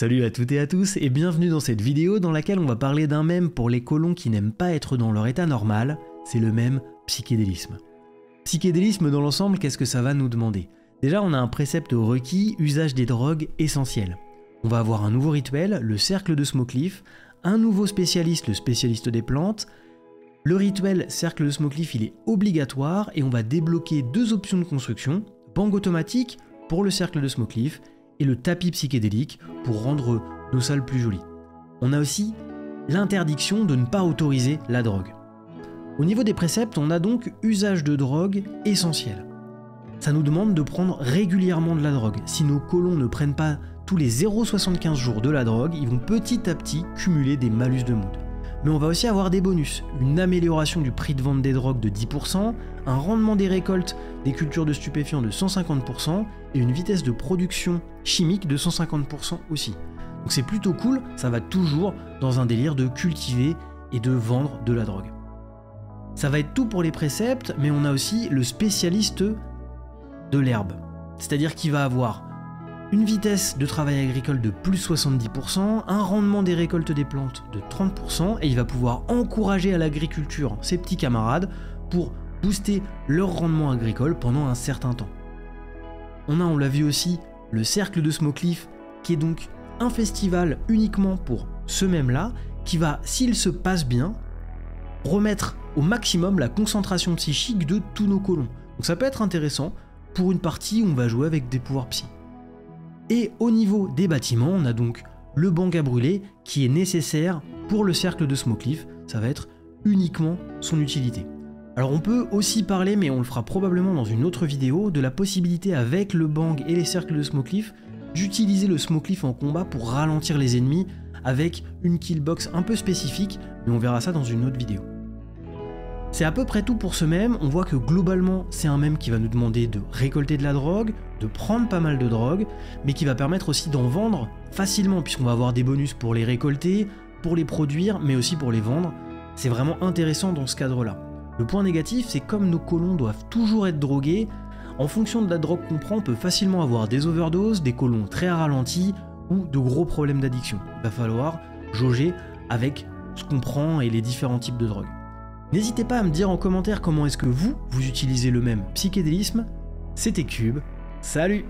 Salut à toutes et à tous et bienvenue dans cette vidéo dans laquelle on va parler d'un mème pour les colons qui n'aiment pas être dans leur état normal, c'est le mème psychédélisme. Psychédélisme dans l'ensemble, qu'est-ce que ça va nous demander? Déjà on a un précepte requis, usage des drogues essentielles. On va avoir un nouveau rituel, le cercle de smokeleaf, un nouveau spécialiste, le spécialiste des plantes. Le rituel cercle de smokeleaf, il est obligatoire et on va débloquer deux options de construction, bang automatique pour le cercle de smokeleaf et le tapis psychédélique pour rendre nos salles plus jolies. On a aussi l'interdiction de ne pas autoriser la drogue. Au niveau des préceptes, on a donc usage de drogue essentiel. Ça nous demande de prendre régulièrement de la drogue. Si nos colons ne prennent pas tous les 0,75 jours de la drogue, ils vont petit à petit cumuler des malus de mood. Mais on va aussi avoir des bonus, une amélioration du prix de vente des drogues de 10%, un rendement des récoltes des cultures de stupéfiants de 150% et une vitesse de production chimique de 150% aussi. Donc c'est plutôt cool, ça va toujours dans un délire de cultiver et de vendre de la drogue. Ça va être tout pour les préceptes, mais on a aussi le spécialiste de l'herbe. C'est-à-dire qu'il va avoir une vitesse de travail agricole de plus 70%, un rendement des récoltes des plantes de 30% et il va pouvoir encourager à l'agriculture ses petits camarades pour booster leur rendement agricole pendant un certain temps. On a, on l'a vu aussi, le cercle de smokeleaf qui est donc un festival uniquement pour ce mème-là qui va, s'il se passe bien, remettre au maximum la concentration psychique de tous nos colons. Donc ça peut être intéressant pour une partie où on va jouer avec des pouvoirs psy. Et au niveau des bâtiments, on a donc le bang à brûler qui est nécessaire pour le cercle de smokeleaf, ça va être uniquement son utilité. Alors on peut aussi parler, mais on le fera probablement dans une autre vidéo, de la possibilité avec le bang et les cercles de smokeleaf d'utiliser le smokeleaf en combat pour ralentir les ennemis avec une killbox un peu spécifique, mais on verra ça dans une autre vidéo. C'est à peu près tout pour ce mème, on voit que globalement c'est un mème qui va nous demander de récolter de la drogue, de prendre pas mal de drogue, mais qui va permettre aussi d'en vendre facilement puisqu'on va avoir des bonus pour les récolter, pour les produire, mais aussi pour les vendre. C'est vraiment intéressant dans ce cadre-là. Le point négatif, c'est comme nos colons doivent toujours être drogués, en fonction de la drogue qu'on prend, on peut facilement avoir des overdoses, des colons très ralentis ou de gros problèmes d'addiction. Il va falloir jauger avec ce qu'on prend et les différents types de drogue. N'hésitez pas à me dire en commentaire comment est-ce que vous utilisez le mème psychédélisme. C'était Cube, salut!